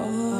Oh.